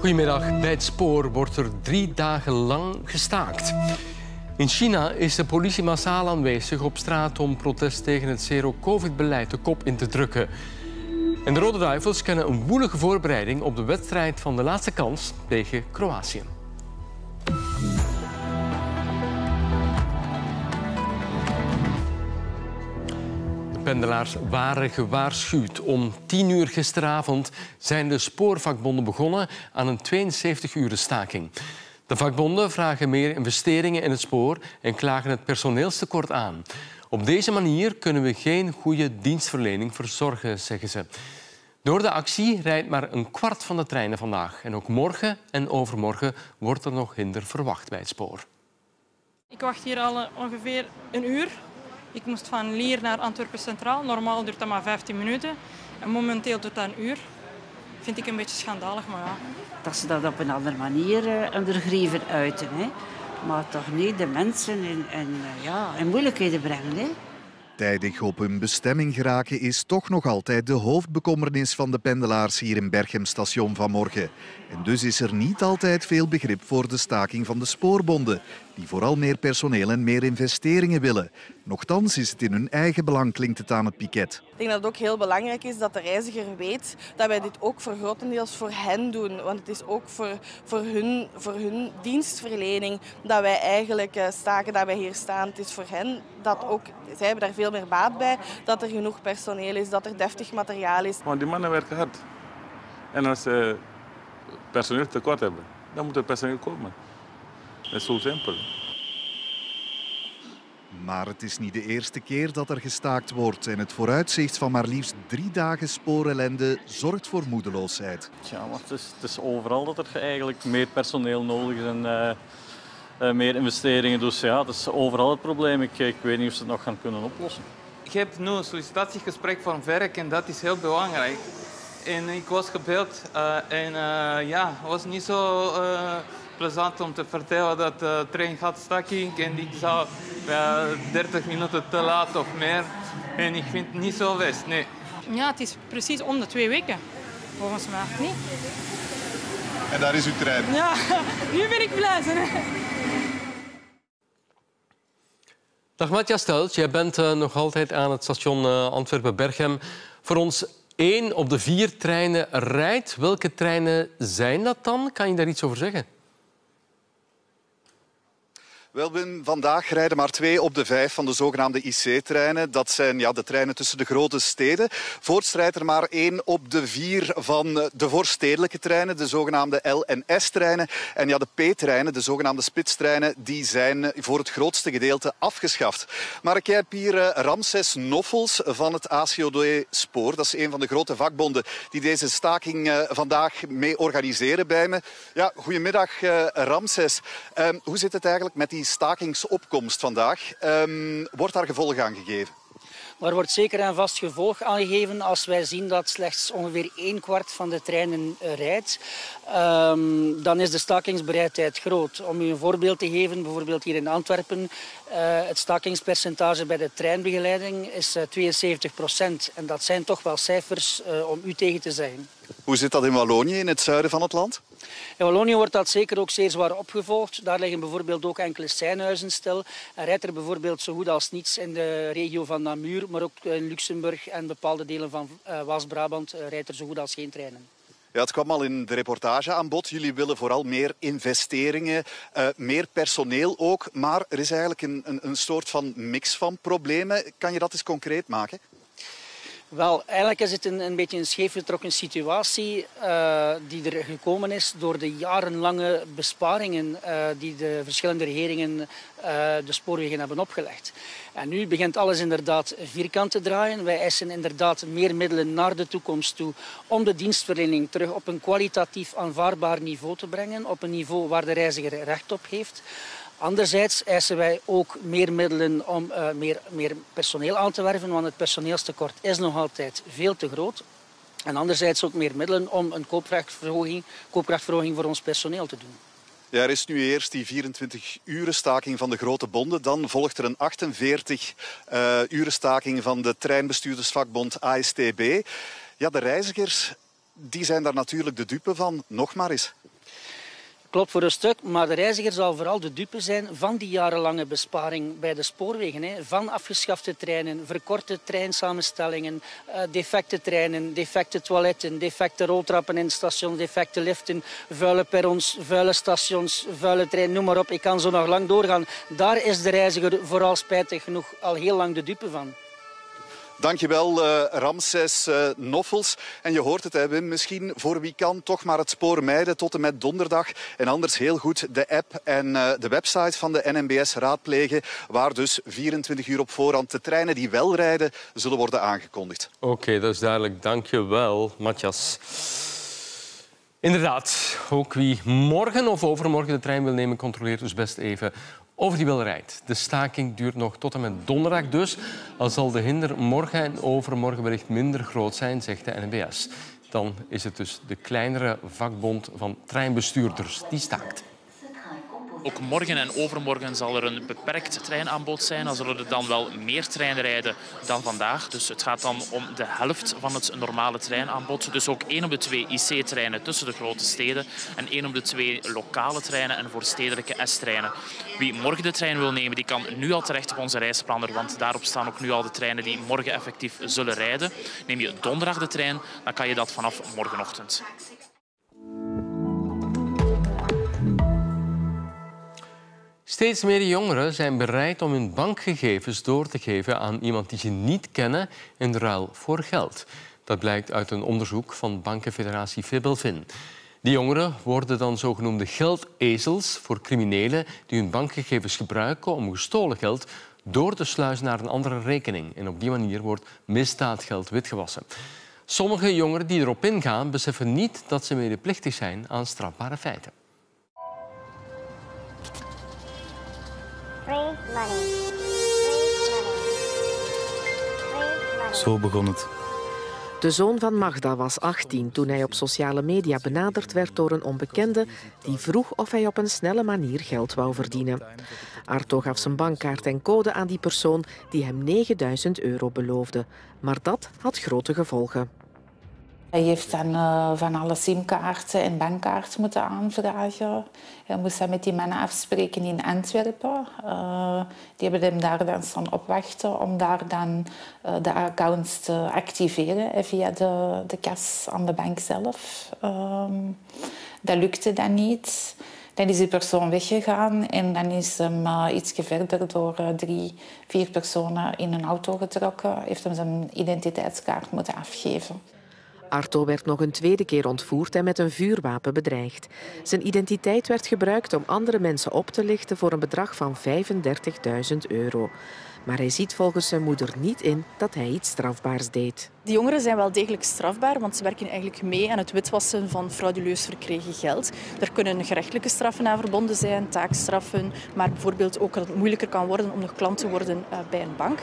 Goedemiddag. Bij het spoor wordt er 3 dagen lang gestaakt. In China is de politie massaal aanwezig op straat om protest tegen het zero-covid-beleid de kop in te drukken. En de Rode Duivels kennen een woelige voorbereiding op de wedstrijd van de laatste kans tegen Kroatië. Pendelaars waren gewaarschuwd. Om 22:00 gisteravond zijn de spoorvakbonden begonnen aan een 72-uren staking. De vakbonden vragen meer investeringen in het spoor en klagen het personeelstekort aan. Op deze manier kunnen we geen goede dienstverlening verzorgen, zeggen ze. Door de actie rijdt maar een kwart van de treinen vandaag. En ook morgen en overmorgen wordt er nog hinder verwacht bij het spoor. Ik wacht hier al ongeveer een uur. Ik moest van Lier naar Antwerpen Centraal. Normaal duurt dat maar 15 minuten. En momenteel doet dat een uur. Vind ik een beetje schandalig, maar ja. Dat ze dat op een andere manier onder grieven uiten. Hè. Maar toch niet de mensen in moeilijkheden brengen. Hè. Tijdig op hun bestemming geraken is toch nog altijd de hoofdbekommernis van de pendelaars hier in Berchem station vanmorgen. En dus is er niet altijd veel begrip voor de staking van de spoorbonden, die vooral meer personeel en meer investeringen willen. Nochtans is het in hun eigen belang, klinkt het aan het piket. Ik denk dat het ook heel belangrijk is dat de reiziger weet dat wij dit ook voor grotendeels voor hen doen. Want het is ook voor hun dienstverlening dat wij eigenlijk staken, dat wij hier staan. Het is voor hen dat ook, zij hebben daar veel meer baat bij, dat er genoeg personeel is, dat er deftig materiaal is. Want die mannen werken hard. En als ze personeel tekort hebben, dan moet er personeel komen. Dat is zo simpel. Maar het is niet de eerste keer dat er gestaakt wordt. En het vooruitzicht van maar liefst 3 dagen spoorellende zorgt voor moedeloosheid. Ja, want het is overal dat er eigenlijk meer personeel nodig is en meer investeringen. Dus ja, dat is overal het probleem. Ik weet niet of ze het nog gaan kunnen oplossen. Ik heb nu een sollicitatiegesprek van werk en dat is heel belangrijk. En ik was gebeld het was niet zo... plezant om te vertellen dat de trein gaat staking en ik zou 30 minuten te laat of meer. En ik vind het niet zo best, nee. Ja, het is precies om de 2 weken, volgens mij. Nee? En daar is uw trein. Ja, nu ben ik blij. Dag Matja Stelz, jij bent nog altijd aan het station Antwerpen-Berchem. Voor ons 1 op de 4 treinen rijdt. Welke treinen zijn dat dan? Kan je daar iets over zeggen? Wel, Wim, vandaag rijden maar 2 op de 5 van de zogenaamde IC-treinen. Dat zijn de treinen tussen de grote steden. Voorts rijdt er maar 1 op de 4 van de voorstedelijke treinen, de zogenaamde L- en S-treinen. En ja, de P-treinen, de zogenaamde spitstreinen, die zijn voor het grootste gedeelte afgeschaft. Maar ik heb hier Ramses Noffels van het ACOD Spoor. Dat is een van de grote vakbonden die deze staking vandaag mee organiseren bij me. Ja, goedemiddag, Ramses. Hoe zit het eigenlijk met die stakingsopkomst vandaag? Wordt daar gevolg aan gegeven? Er wordt zeker en vast gevolg aangegeven als wij zien dat slechts ongeveer 1 kwart van de treinen rijdt. Dan is de stakingsbereidheid groot. Om u een voorbeeld te geven, bijvoorbeeld hier in Antwerpen, het stakingspercentage bij de treinbegeleiding is 72%. En dat zijn toch wel cijfers om u tegen te zeggen. Hoe zit dat in Wallonië, in het zuiden van het land? In Wallonië wordt dat zeker ook zeer zwaar opgevolgd. Daar liggen bijvoorbeeld ook enkele seinhuizen stil. En rijdt er bijvoorbeeld zo goed als niets in de regio van Namur, maar ook in Luxemburg en bepaalde delen van West-Brabant rijdt er zo goed als geen treinen. Ja, het kwam al in de reportage aan bod. Jullie willen vooral meer investeringen, meer personeel ook. Maar er is eigenlijk een soort van mix van problemen. Kan je dat eens concreet maken? Wel, eigenlijk is het een beetje een scheefgetrokken situatie die er gekomen is door de jarenlange besparingen die de verschillende regeringen de spoorwegen hebben opgelegd. En nu begint alles inderdaad vierkant te draaien. Wij eisen inderdaad meer middelen naar de toekomst toe om de dienstverlening terug op een kwalitatief aanvaardbaar niveau te brengen, op een niveau waar de reiziger recht op heeft. Anderzijds eisen wij ook meer middelen om meer personeel aan te werven, want het personeelstekort is nog altijd veel te groot. En anderzijds ook meer middelen om een koopkrachtverhoging voor ons personeel te doen. Ja, er is nu eerst die 24-uren staking van de grote bonden. Dan volgt er een 48-uren staking van de treinbestuurdersvakbond ASTB. Ja, de reizigers die zijn daar natuurlijk de dupe van, nog maar eens. Klopt voor een stuk, maar de reiziger zal vooral de dupe zijn van die jarenlange besparing bij de spoorwegen. Hè. Van afgeschafte treinen, verkorte treinsamenstellingen, defecte treinen, defecte toiletten, defecte roltrappen in het station, defecte liften, vuile perrons, vuile stations, vuile trein, noem maar op. Ik kan zo nog lang doorgaan. Daar is de reiziger vooral spijtig genoeg al heel lang de dupe van. Dankjewel, Ramses Noffels. En je hoort het, hè, Wim, misschien voor wie kan toch maar het spoor mijden tot en met donderdag. En anders heel goed de app en de website van de NMBS raadplegen, waar dus 24 uur op voorhand de treinen die wel rijden zullen worden aangekondigd. Oké, dat is duidelijk. Dankjewel, Matthias. Inderdaad, ook wie morgen of overmorgen de trein wil nemen, controleert dus best even of die wel rijdt. De staking duurt nog tot en met donderdag dus. Al zal de hinder morgen en overmorgen wellicht minder groot zijn, zegt de NMBS. Dan is het dus de kleinere vakbond van treinbestuurders die staakt. Ook morgen en overmorgen zal er een beperkt treinaanbod zijn. Dan zullen er dan wel meer treinen rijden dan vandaag. Dus het gaat dan om de helft van het normale treinaanbod. Dus ook 1 op de 2 IC-treinen tussen de grote steden en 1 op de 2 lokale treinen en voor stedelijke S-treinen. Wie morgen de trein wil nemen, die kan nu al terecht op onze reisplanner, want daarop staan ook nu al de treinen die morgen effectief zullen rijden. Neem je donderdag de trein, dan kan je dat vanaf morgenochtend. Steeds meer jongeren zijn bereid om hun bankgegevens door te geven aan iemand die ze niet kennen in ruil voor geld. Dat blijkt uit een onderzoek van Bankenfederatie Febelfin. Die jongeren worden dan zogenoemde geldezels voor criminelen die hun bankgegevens gebruiken om gestolen geld door te sluizen naar een andere rekening. En op die manier wordt misdaadgeld witgewassen. Sommige jongeren die erop ingaan beseffen niet dat ze medeplichtig zijn aan strafbare feiten. Zo begon het. De zoon van Magda was 18 toen hij op sociale media benaderd werd door een onbekende die vroeg of hij op een snelle manier geld wou verdienen. Arto gaf zijn bankkaart en code aan die persoon die hem €9.000 beloofde. Maar dat had grote gevolgen. Hij heeft dan van alle simkaarten en bankkaarten moeten aanvragen. Hij moest dat met die mannen afspreken in Antwerpen. Die hebben hem daar dan staan opwachten om daar dan de accounts te activeren via de kas aan de bank zelf. Dat lukte dan niet. Dan is die persoon weggegaan en dan is hem ietsje verder door 3, 4 personen in een auto getrokken. Heeft hem zijn identiteitskaart moeten afgeven. Arto werd nog een tweede keer ontvoerd en met een vuurwapen bedreigd. Zijn identiteit werd gebruikt om andere mensen op te lichten voor een bedrag van €35.000. Maar hij ziet volgens zijn moeder niet in dat hij iets strafbaars deed. De jongeren zijn wel degelijk strafbaar, want ze werken eigenlijk mee aan het witwassen van frauduleus verkregen geld. Er kunnen gerechtelijke straffen aan verbonden zijn, taakstraffen, maar bijvoorbeeld ook dat het moeilijker kan worden om nog klant te worden bij een bank.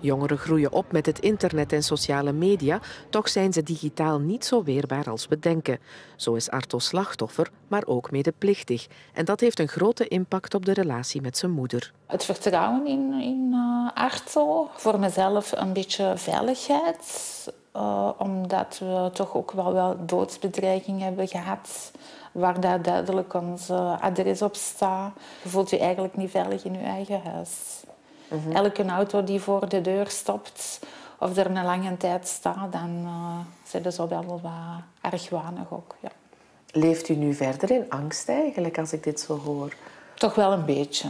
Jongeren groeien op met het internet en sociale media, toch zijn ze digitaal niet zo weerbaar als we denken. Zo is Arto slachtoffer, maar ook medeplichtig. En dat heeft een grote impact op de relatie met zijn moeder. Het vertrouwen in Arto, voor mezelf een beetje veiligheid. Omdat we toch ook wel doodsbedreigingen hebben gehad, waar daar duidelijk ons adres op staat. Je voelt je eigenlijk niet veilig in je eigen huis. Elke auto die voor de deur stopt of er een lange tijd staat, dan zijn ze wel wat argwanig ook. Ja. Leeft u nu verder in angst eigenlijk, als ik dit zo hoor? Toch wel een beetje.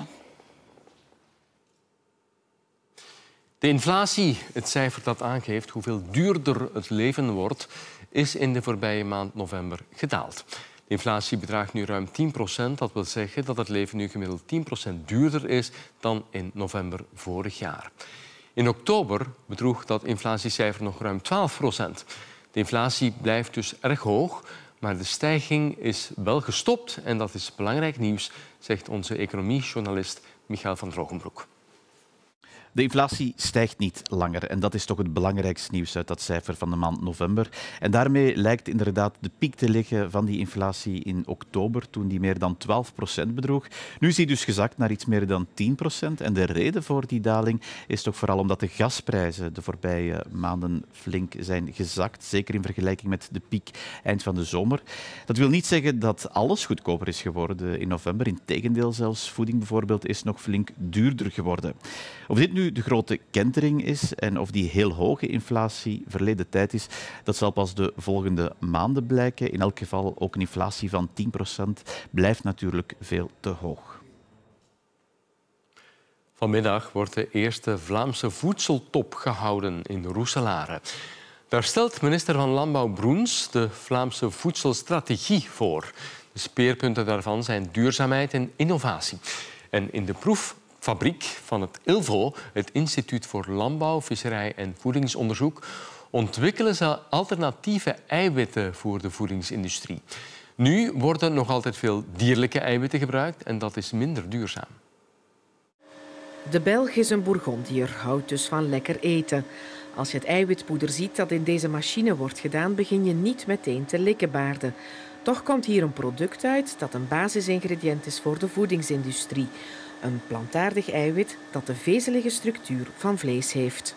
De inflatie, het cijfer dat aangeeft hoeveel duurder het leven wordt, is in de voorbije maand november gedaald. De inflatie bedraagt nu ruim 10%. Dat wil zeggen dat het leven nu gemiddeld 10% duurder is dan in november vorig jaar. In oktober bedroeg dat inflatiecijfer nog ruim 12%. De inflatie blijft dus erg hoog, maar de stijging is wel gestopt. En dat is belangrijk nieuws, zegt onze economiejournalist Michiel van Roggenbroek. De inflatie stijgt niet langer. En dat is toch het belangrijkste nieuws uit dat cijfer van de maand november. En daarmee lijkt inderdaad de piek te liggen van die inflatie in oktober, toen die meer dan 12% bedroeg. Nu is die dus gezakt naar iets meer dan 10%. En de reden voor die daling is toch vooral omdat de gasprijzen de voorbije maanden flink zijn gezakt. Zeker in vergelijking met de piek eind van de zomer. Dat wil niet zeggen dat alles goedkoper is geworden in november. Integendeel, zelfs voeding bijvoorbeeld is nog flink duurder geworden. Of dit nu de grote kentering is en of die heel hoge inflatie verleden tijd is, dat zal pas de volgende maanden blijken. In elk geval, ook een inflatie van 10% blijft natuurlijk veel te hoog. Vanmiddag wordt de eerste Vlaamse voedseltop gehouden in Roeselare. Daar stelt minister van Landbouw Broens de Vlaamse voedselstrategie voor. De speerpunten daarvan zijn duurzaamheid en innovatie. En in de proeffabriek van het ILVO, het Instituut voor Landbouw, Visserij en Voedingsonderzoek, ontwikkelen ze alternatieve eiwitten voor de voedingsindustrie. Nu worden nog altijd veel dierlijke eiwitten gebruikt en dat is minder duurzaam. De Belg is een Bourgondiër, houdt dus van lekker eten. Als je het eiwitpoeder ziet dat in deze machine wordt gedaan, begin je niet meteen te likkebaarden. Toch komt hier een product uit dat een basisingrediënt is voor de voedingsindustrie. Een plantaardig eiwit dat de vezelige structuur van vlees heeft.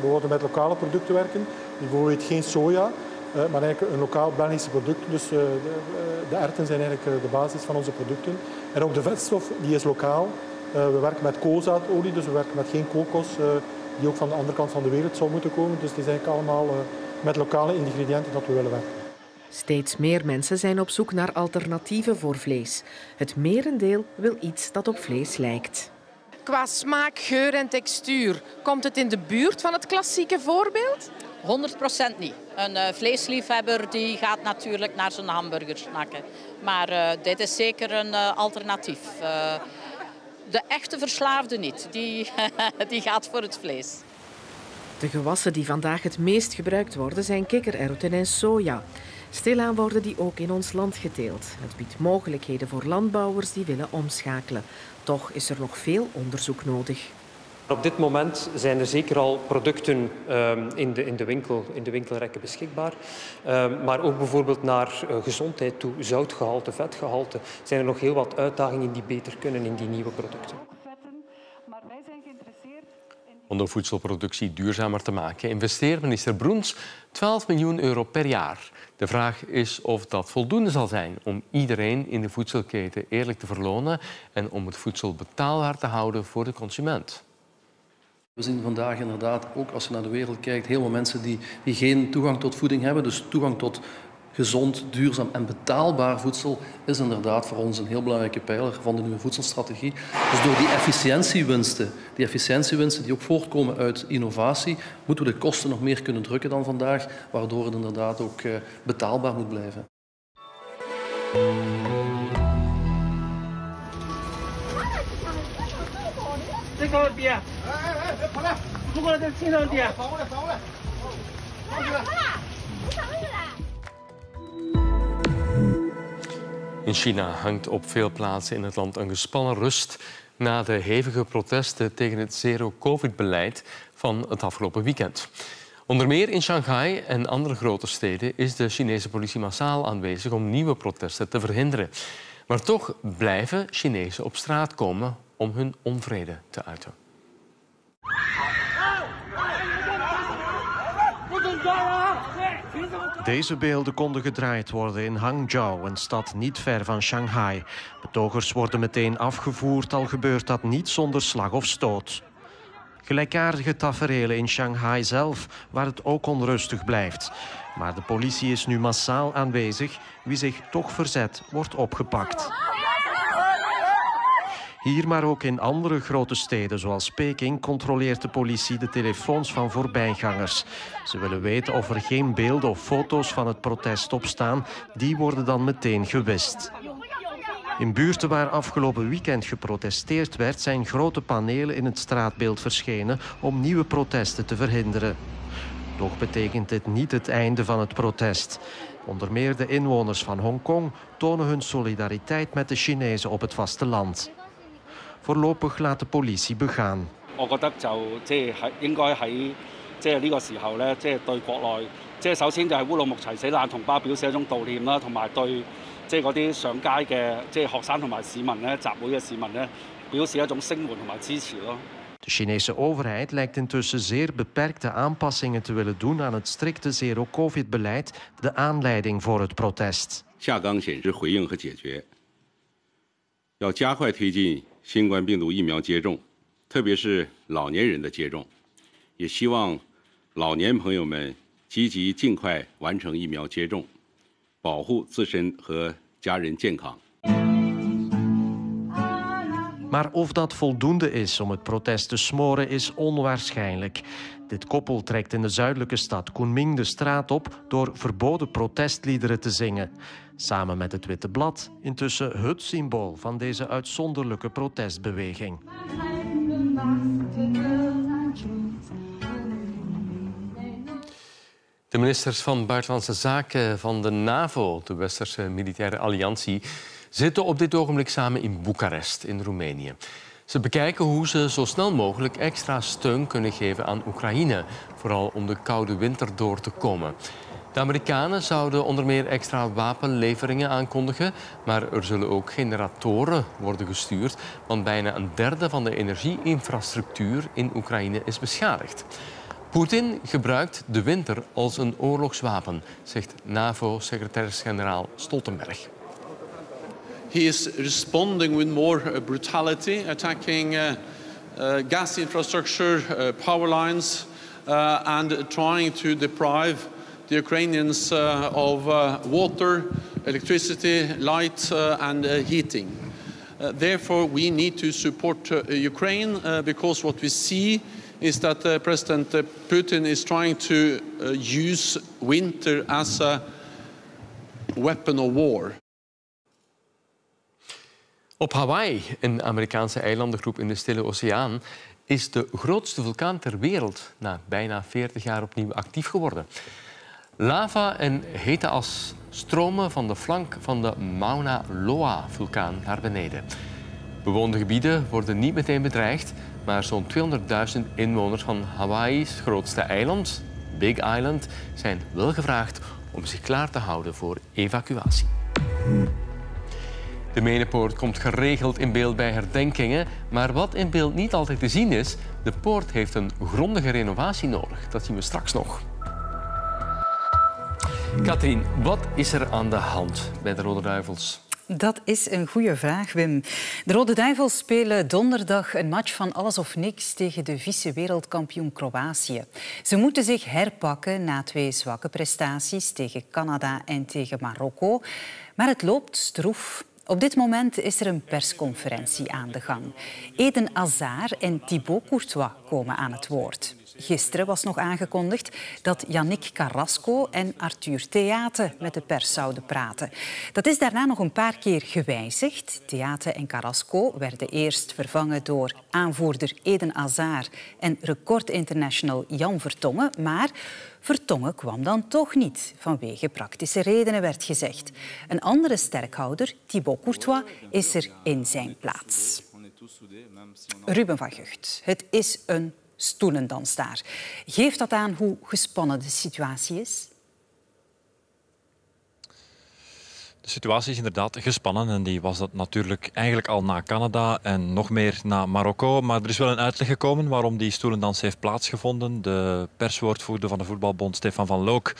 We worden met lokale producten werken, bijvoorbeeld geen soja, maar eigenlijk een lokaal Belgische product. Dus de erwten zijn eigenlijk de basis van onze producten. En ook de vetstof die is lokaal. We werken met koolzaadolie, dus we werken met geen kokos die ook van de andere kant van de wereld zou moeten komen. Dus het is eigenlijk allemaal met lokale ingrediënten dat we willen werken. Steeds meer mensen zijn op zoek naar alternatieven voor vlees. Het merendeel wil iets dat op vlees lijkt. Qua smaak, geur en textuur, komt het in de buurt van het klassieke voorbeeld? 100% niet. Een vleesliefhebber die gaat natuurlijk naar zijn hamburger snakken. Maar dit is zeker een alternatief. De echte verslaafde niet. Die gaat voor het vlees. De gewassen die vandaag het meest gebruikt worden zijn kikkererwten en soja. Stilaan worden die ook in ons land geteeld. Het biedt mogelijkheden voor landbouwers die willen omschakelen. Toch is er nog veel onderzoek nodig. Op dit moment zijn er zeker al producten in de winkelrekken beschikbaar. Maar ook bijvoorbeeld naar gezondheid toe, zoutgehalte, vetgehalte, zijn er nog heel wat uitdagingen die beter kunnen in die nieuwe producten. Om de voedselproductie duurzamer te maken investeert minister Broens 12 miljoen euro per jaar. De vraag is of dat voldoende zal zijn om iedereen in de voedselketen eerlijk te verlonen en om het voedsel betaalbaar te houden voor de consument. We zien vandaag inderdaad, ook als je naar de wereld kijkt, heel veel mensen die geen toegang tot voeding hebben. Dus toegang tot gezond, duurzaam en betaalbaar voedsel is inderdaad voor ons een heel belangrijke pijler van de nieuwe voedselstrategie. Dus door die efficiëntiewinsten die ook voortkomen uit innovatie, moeten we de kosten nog meer kunnen drukken dan vandaag, waardoor het inderdaad ook betaalbaar moet blijven. In China hangt op veel plaatsen in het land een gespannen rust na de hevige protesten tegen het zero-covid-beleid van het afgelopen weekend. Onder meer in Shanghai en andere grote steden is de Chinese politie massaal aanwezig om nieuwe protesten te verhinderen. Maar toch blijven Chinezen op straat komen om hun onvrede te uiten. Deze beelden konden gedraaid worden in Hangzhou, een stad niet ver van Shanghai. Betogers worden meteen afgevoerd, al gebeurt dat niet zonder slag of stoot. Gelijkaardige taferelen in Shanghai zelf, waar het ook onrustig blijft. Maar de politie is nu massaal aanwezig. Wie zich toch verzet, wordt opgepakt. Hier, maar ook in andere grote steden, zoals Peking, controleert de politie de telefoons van voorbijgangers. Ze willen weten of er geen beelden of foto's van het protest op staan. Die worden dan meteen gewist. In buurten waar afgelopen weekend geprotesteerd werd, zijn grote panelen in het straatbeeld verschenen om nieuwe protesten te verhinderen. Toch betekent dit niet het einde van het protest. Onder meer de inwoners van Hongkong tonen hun solidariteit met de Chinezen op het vasteland. Voorlopig laat de politie begaan. 我覺得就應該喺呢個時候咧，對國內首先就係烏魯木齊死難同胞表示一種悼念啦，同埋對嗰啲上街嘅學生同埋市民咧集會嘅市民咧表示一種聲援同埋支持咯。 De Chinese overheid lijkt intussen zeer beperkte aanpassingen te willen doen aan het strikte zero-covid-beleid, de aanleiding voor het protest. Maar of dat voldoende is om het protest te smoren, is onwaarschijnlijk. Dit koppel trekt in de zuidelijke stad Kunming de straat op door verboden protestliederen te zingen. Samen met het Witte Blad, intussen het symbool van deze uitzonderlijke protestbeweging. De ministers van Buitenlandse Zaken van de NAVO, de Westerse Militaire Alliantie, zitten op dit ogenblik samen in Boekarest, in Roemenië. Ze bekijken hoe ze zo snel mogelijk extra steun kunnen geven aan Oekraïne, vooral om de koude winter door te komen. De Amerikanen zouden onder meer extra wapenleveringen aankondigen, maar er zullen ook generatoren worden gestuurd, want bijna een derde van de energieinfrastructuur in Oekraïne is beschadigd. Poetin gebruikt de winter als een oorlogswapen, zegt NAVO-secretaris-generaal Stoltenberg. He is responding with more brutality, attacking gas infrastructure, power lines, and trying to deprive the Ukrainians of water, electricity, light, and heating. Therefore, we need to support Ukraine because what we see is that President Putin is trying to use winter as a weapon of war. Op Hawaï, een Amerikaanse eilandengroep in de Stille Oceaan, is de grootste vulkaan ter wereld na bijna 40 jaar opnieuw actief geworden. Lava en hete as stromen van de flank van de Mauna Loa-vulkaan naar beneden. Bewoonde gebieden worden niet meteen bedreigd, maar zo'n 200.000 inwoners van Hawaï's grootste eiland, Big Island, zijn wel gevraagd om zich klaar te houden voor evacuatie. De Menenpoort komt geregeld in beeld bij herdenkingen, maar wat in beeld niet altijd te zien is, de poort heeft een grondige renovatie nodig. Dat zien we straks nog. Katrien, wat is er aan de hand bij de Rode Duivels? Dat is een goede vraag, Wim. De Rode Duivels spelen donderdag een match van alles of niks tegen de vice-wereldkampioen Kroatië. Ze moeten zich herpakken na twee zwakke prestaties tegen Canada en tegen Marokko. Maar het loopt stroef. Op dit moment is er een persconferentie aan de gang. Eden Hazard en Thibaut Courtois komen aan het woord. Gisteren was nog aangekondigd dat Yannick Carrasco en Arthur Theate met de pers zouden praten. Dat is daarna nog een paar keer gewijzigd. Theate en Carrasco werden eerst vervangen door aanvoerder Eden Hazard en recordinternational Jan Vertonghen, maar Vertonghen kwam dan toch niet, vanwege praktische redenen werd gezegd. Een andere sterkhouder, Thibaut Courtois, is er in zijn plaats. Ruben van Gucht, het is een stoelendans daar. Geeft dat aan hoe gespannen de situatie is? De situatie is inderdaad gespannen en die was dat natuurlijk eigenlijk al na Canada en nog meer na Marokko. Maar er is wel een uitleg gekomen waarom die stoelendans heeft plaatsgevonden. De perswoordvoerder van de voetbalbond, Stefan van Loock,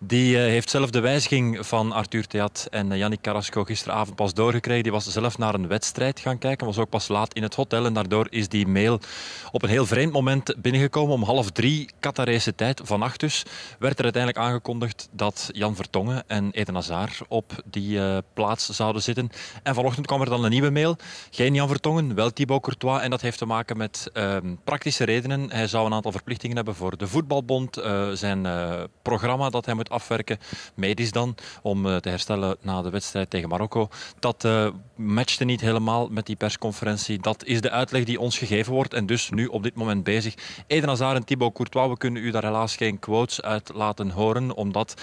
die heeft zelf de wijziging van Arthur Theate en Yannick Carrasco gisteravond pas doorgekregen. Die was zelf naar een wedstrijd gaan kijken, was ook pas laat in het hotel. En daardoor is die mail op een heel vreemd moment binnengekomen. Om 2:30 Qatarese tijd, vannacht dus, werd er uiteindelijk aangekondigd dat Jan Vertonghen en Eden Hazard op die plaats zouden zitten. En vanochtend kwam er dan een nieuwe mail. Geen Jan Vertonghen, wel Thibaut Courtois. En dat heeft te maken met praktische redenen. Hij zou een aantal verplichtingen hebben voor de voetbalbond. Zijn programma dat hij moet afwerken, medisch dan, om te herstellen na de wedstrijd tegen Marokko. Dat matchte niet helemaal met die persconferentie. Dat is de uitleg die ons gegeven wordt. En dus nu op dit moment bezig. Eden Hazard en Thibaut Courtois, we kunnen u daar helaas geen quotes uit laten horen, omdat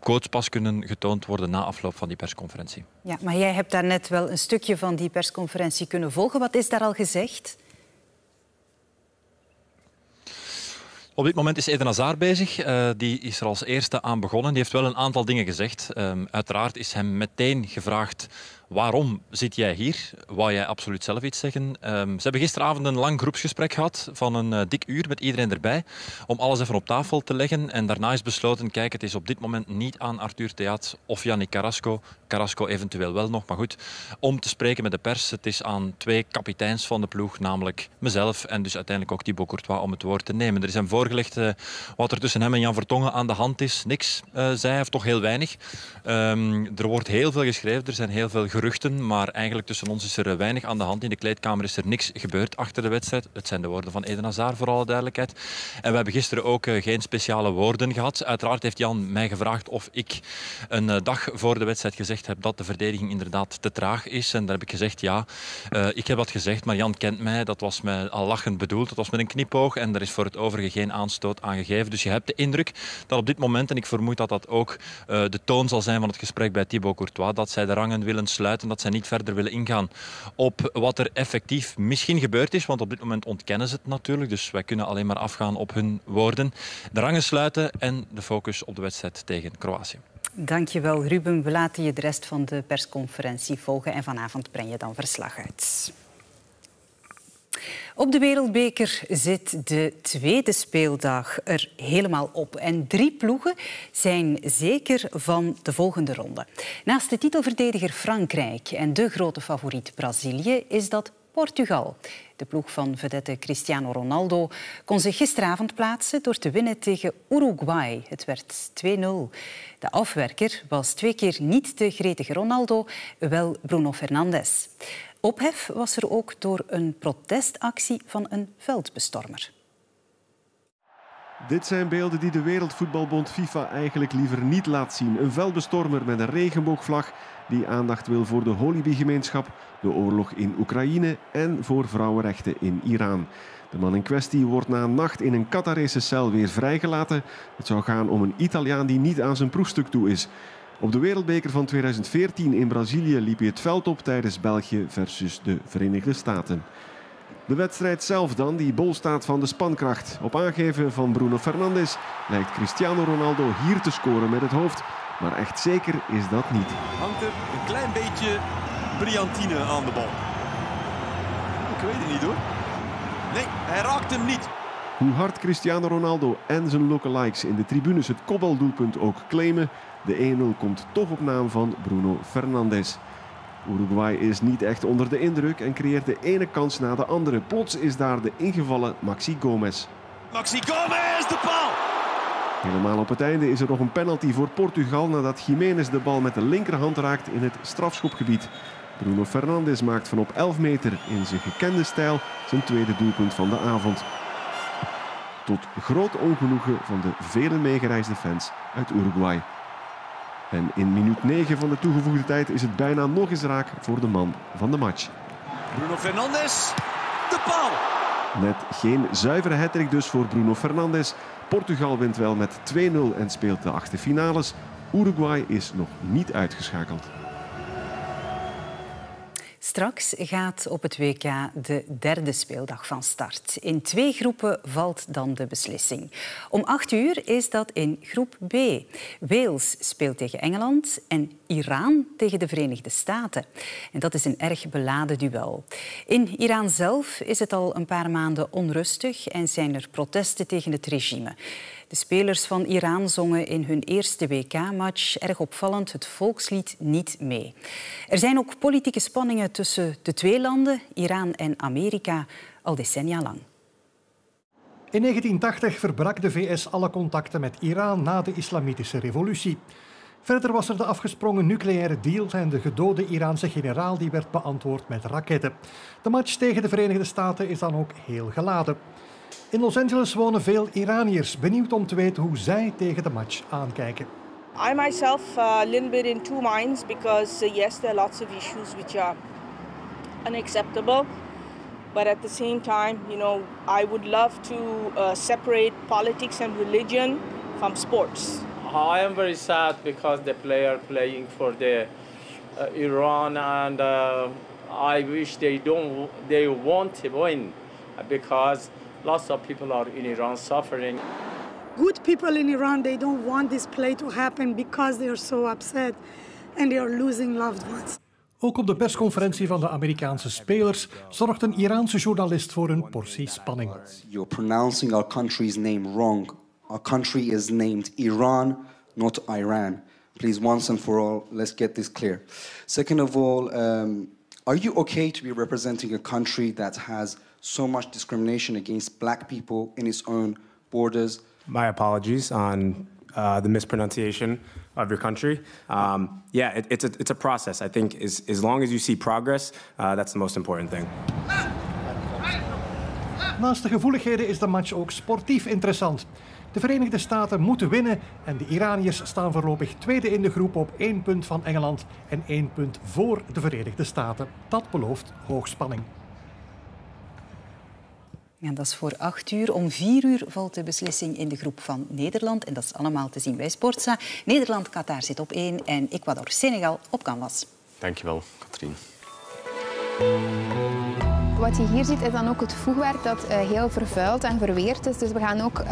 quotes pas kunnen getoond worden na afloop van die persconferentie. Ja, maar jij hebt daarnet wel een stukje van die persconferentie kunnen volgen. Wat is daar al gezegd? Op dit moment is Eden Hazard bezig. Die is er als eerste aan begonnen. Die heeft wel een aantal dingen gezegd. Uiteraard is hem meteen gevraagd: waarom zit jij hier? Wou jij absoluut zelf iets zeggen? Ze hebben gisteravond een lang groepsgesprek gehad van een dik uur met iedereen erbij om alles even op tafel te leggen. En daarna is besloten, kijk, het is op dit moment niet aan Arthur Theate of Yannick Carrasco. Carrasco eventueel wel nog, maar goed. Om te spreken met de pers, het is aan twee kapiteins van de ploeg, namelijk mezelf en dus uiteindelijk ook Thibaut Courtois om het woord te nemen. Er is hem voorgelegd wat er tussen hem en Jan Vertonghen aan de hand is. Niks, zei hij, of toch heel weinig. Er wordt heel veel geschreven, er zijn heel veel geruchten, maar eigenlijk tussen ons is er weinig aan de hand. In de kleedkamer is er niks gebeurd achter de wedstrijd. Het zijn de woorden van Eden Hazard, voor alle duidelijkheid. En we hebben gisteren ook geen speciale woorden gehad. Uiteraard heeft Jan mij gevraagd of ik een dag voor de wedstrijd gezegd heb dat de verdediging inderdaad te traag is. En daar heb ik gezegd, ja, ik heb dat gezegd, maar Jan kent mij. Dat was mij al lachend bedoeld. Dat was met een knipoog en er is voor het overige geen aanstoot aangegeven. Dus je hebt de indruk dat op dit moment, en ik vermoed dat dat ook de toon zal zijn van het gesprek bij Thibaut Courtois, dat zij de rangen willen sluiten, dat zij niet verder willen ingaan op wat er effectief misschien gebeurd is. Want op dit moment ontkennen ze het natuurlijk. Dus wij kunnen alleen maar afgaan op hun woorden. De rangen sluiten en de focus op de wedstrijd tegen Kroatië. Dankjewel, Ruben. We laten je de rest van de persconferentie volgen. En vanavond breng je dan verslag uit. Op de wereldbeker zit de tweede speeldag er helemaal op. En 3 ploegen zijn zeker van de volgende ronde. Naast de titelverdediger Frankrijk en de grote favoriet Brazilië is dat Portugal. De ploeg van vedette Cristiano Ronaldo kon zich gisteravond plaatsen door te winnen tegen Uruguay. Het werd 2-0. De afwerker was 2 keer niet de gretige Ronaldo, wel Bruno Fernandes. Ophef was er ook door een protestactie van een veldbestormer. Dit zijn beelden die de Wereldvoetbalbond FIFA eigenlijk liever niet laat zien. Een veldbestormer met een regenboogvlag die aandacht wil voor de Holibi-gemeenschap, de oorlog in Oekraïne en voor vrouwenrechten in Iran. De man in kwestie wordt na een nacht in een Qatarese cel weer vrijgelaten. Het zou gaan om een Italiaan die niet aan zijn proefstuk toe is. Op de wereldbeker van 2014 in Brazilië liep hij het veld op tijdens België versus de Verenigde Staten. De wedstrijd zelf dan, die bol staat van de spankracht. Op aangeven van Bruno Fernandes lijkt Cristiano Ronaldo hier te scoren met het hoofd. Maar echt zeker is dat niet. Hangt er een klein beetje Briantine aan de bal. Ik weet het niet hoor. Nee, hij raakt hem niet. Hoe hard Cristiano Ronaldo en zijn lookalikes in de tribunes het kopbaldoelpunt ook claimen, de 1-0 komt toch op naam van Bruno Fernandes. Uruguay is niet echt onder de indruk en creëert de ene kans na de andere. Plots is daar de ingevallen Maxi Gomez. Maxi Gomez, de paal! Helemaal op het einde is er nog een penalty voor Portugal nadat Jiménez de bal met de linkerhand raakt in het strafschopgebied. Bruno Fernandes maakt van op 11 meter in zijn gekende stijl zijn tweede doelpunt van de avond. Tot groot ongenoegen van de vele meegereisde fans uit Uruguay. En in minuut 9 van de toegevoegde tijd is het bijna nog eens raak voor de man van de match. Bruno Fernandes, de paal! Net geen zuivere hattrick dus voor Bruno Fernandes. Portugal wint wel met 2-0 en speelt de achtste finales. Uruguay is nog niet uitgeschakeld. Straks gaat op het WK de derde speeldag van start. In 2 groepen valt dan de beslissing. Om 20:00 is dat in groep B. Wales speelt tegen Engeland en Iran tegen de Verenigde Staten. En dat is een erg beladen duel. In Iran zelf is het al een paar maanden onrustig en zijn er protesten tegen het regime. De spelers van Iran zongen in hun eerste WK-match erg opvallend het volkslied niet mee. Er zijn ook politieke spanningen tussen de twee landen, Iran en Amerika, al decennia lang. In 1980 verbrak de VS alle contacten met Iran na de Islamitische Revolutie. Verder was er de afgesprongen nucleaire deal en de gedode Iraanse generaal die werd beantwoord met raketten. De match tegen de Verenigde Staten is dan ook heel geladen. In Los Angeles wonen veel Iraniërs, benieuwd om te weten hoe zij tegen de match aankijken. I myself a little bit in two minds because yes, there are lots of issues which are unacceptable, but at the same time, you know, I would love to separate politics and religion from sports. I am very sad because the player playing for the Iran and I wish they won't win because Lots of people are in Iran suffering. Good people in Iran, they don't want this play to happen because they are so upset and they are losing loved ones. Ook op de persconferentie van de Amerikaanse spelers zorgt een Iraanse journalist voor een portie spanning. You're pronouncing our country's name wrong. Our country is named Iran, not Iran. Please, once and for all, let's get this clear. Second of all, are you okay to be representing a country that has so much discrimination against black people in its own borders? My apologies on the mispronunciation of your country. It's a process. I think as long as you see progress, that's the most important thing. Naast de gevoeligheden is de match ook sportief interessant. De Verenigde Staten moeten winnen en de Iraniërs staan voorlopig tweede in de groep op 1 punt van Engeland en 1 punt voor de Verenigde Staten. Dat belooft hoogspanning. Ja, dat is voor 8 uur. Om 4 uur valt de beslissing in de groep van Nederland. En dat is allemaal te zien bij Sportza. Nederland-Qatar zit op 1 en Ecuador-Senegal op canvas. Dankjewel, Katrien. Wat je hier ziet is dan ook het voegwerk dat heel vervuild en verweerd is. Dus we gaan ook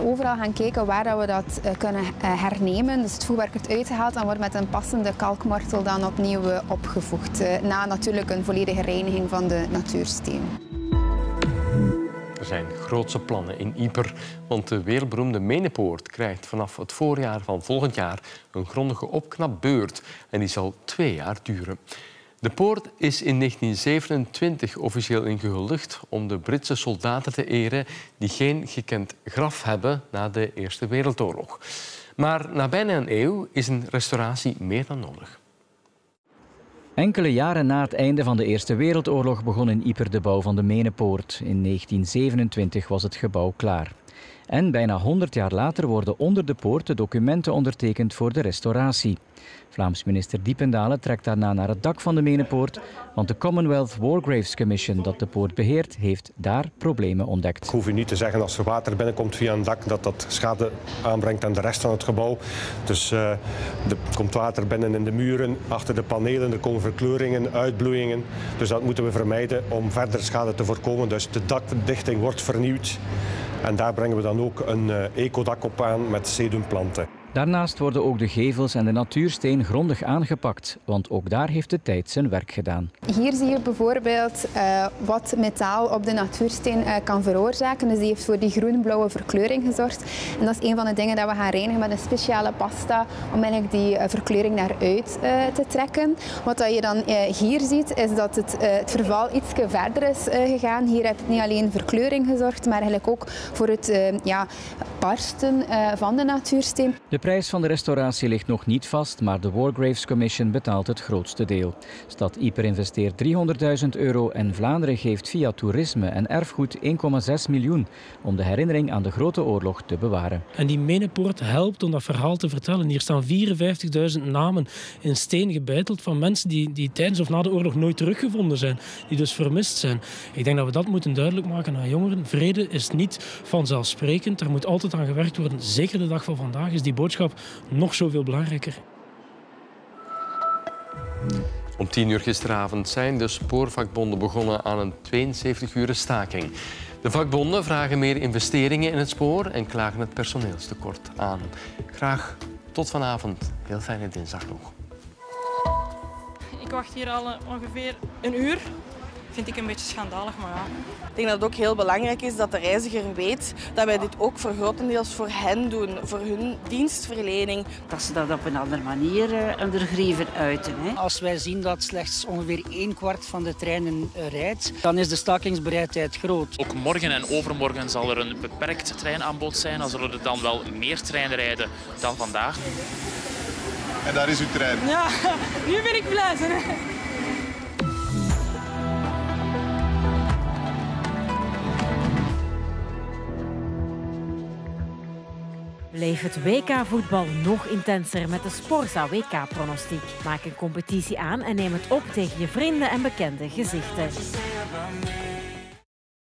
overal gaan kijken waar we dat kunnen hernemen. Dus het voegwerk wordt uitgehaald en wordt met een passende kalkmortel dan opnieuw opgevoegd. Na natuurlijk een volledige reiniging van de natuursteen. Er zijn grootse plannen in Ieper, want de wereldberoemde Menenpoort krijgt vanaf het voorjaar van volgend jaar een grondige opknapbeurt. En die zal 2 jaar duren. De poort is in 1927 officieel ingehuldigd om de Britse soldaten te eren die geen gekend graf hebben na de Eerste Wereldoorlog. Maar na bijna een eeuw is een restauratie meer dan nodig. Enkele jaren na het einde van de Eerste Wereldoorlog begon in Ieper de bouw van de Menenpoort. In 1927 was het gebouw klaar. En bijna 100 jaar later worden onder de poort de documenten ondertekend voor de restauratie. Vlaams minister Diependalen trekt daarna naar het dak van de Menenpoort, want de Commonwealth War Graves Commission dat de poort beheert, heeft daar problemen ontdekt. Ik hoef u niet te zeggen als er water binnenkomt via een dak dat dat schade aanbrengt aan de rest van het gebouw. Dus er komt water binnen in de muren, achter de panelen, er komen verkleuringen, uitbloeiingen. Dus dat moeten we vermijden om verder schade te voorkomen. Dus de dakdichting wordt vernieuwd. En daar brengen we dan ook een ecodak op aan met sedumplanten. Daarnaast worden ook de gevels en de natuursteen grondig aangepakt, want ook daar heeft de tijd zijn werk gedaan. Hier zie je bijvoorbeeld wat metaal op de natuursteen kan veroorzaken. Dus die heeft voor die groen-blauwe verkleuring gezorgd. En dat is een van de dingen dat we gaan reinigen met een speciale pasta om eigenlijk die verkleuring daaruit te trekken. Wat dat je dan hier ziet is dat het verval iets verder is gegaan. Hier heeft het niet alleen verkleuring gezorgd, maar eigenlijk ook voor het barsten van de natuursteen. De prijs van de restauratie ligt nog niet vast, maar de War Graves Commission betaalt het grootste deel. Stad Ieper investeert €300.000 en Vlaanderen geeft via toerisme en erfgoed 1,6 miljoen om de herinnering aan de Grote Oorlog te bewaren. En die Menenpoort helpt om dat verhaal te vertellen. Hier staan 54.000 namen in steen gebeiteld van mensen die tijdens of na de oorlog nooit teruggevonden zijn, die dus vermist zijn. Ik denk dat we dat moeten duidelijk maken aan jongeren. Vrede is niet vanzelfsprekend, daar moet altijd aan gewerkt worden. Zeker de dag van vandaag is die boodschap nog zoveel belangrijker. Om 10 uur gisteravond zijn de spoorvakbonden begonnen aan een 72-uren staking. De vakbonden vragen meer investeringen in het spoor en klagen het personeelstekort aan. Graag tot vanavond. Heel fijne dinsdag nog. Ik wacht hier al ongeveer een uur. Vind ik een beetje schandalig, maar ja. Ik denk dat het ook heel belangrijk is dat de reiziger weet dat wij dit ook voor grotendeels voor hen doen, voor hun dienstverlening. Dat ze dat op een andere manier onder grieven uiten. Hè. Als wij zien dat slechts ongeveer 1/4 van de treinen rijdt, dan is de stakingsbereidheid groot. Ook morgen en overmorgen zal er een beperkt treinaanbod zijn. Dan zullen er dan wel meer treinen rijden dan vandaag. En daar is uw trein. Ja, nu ben ik blij. Beleef het WK-voetbal nog intenser met de Sportza WK-pronostiek. Maak een competitie aan en neem het op tegen je vrienden en bekende gezichten.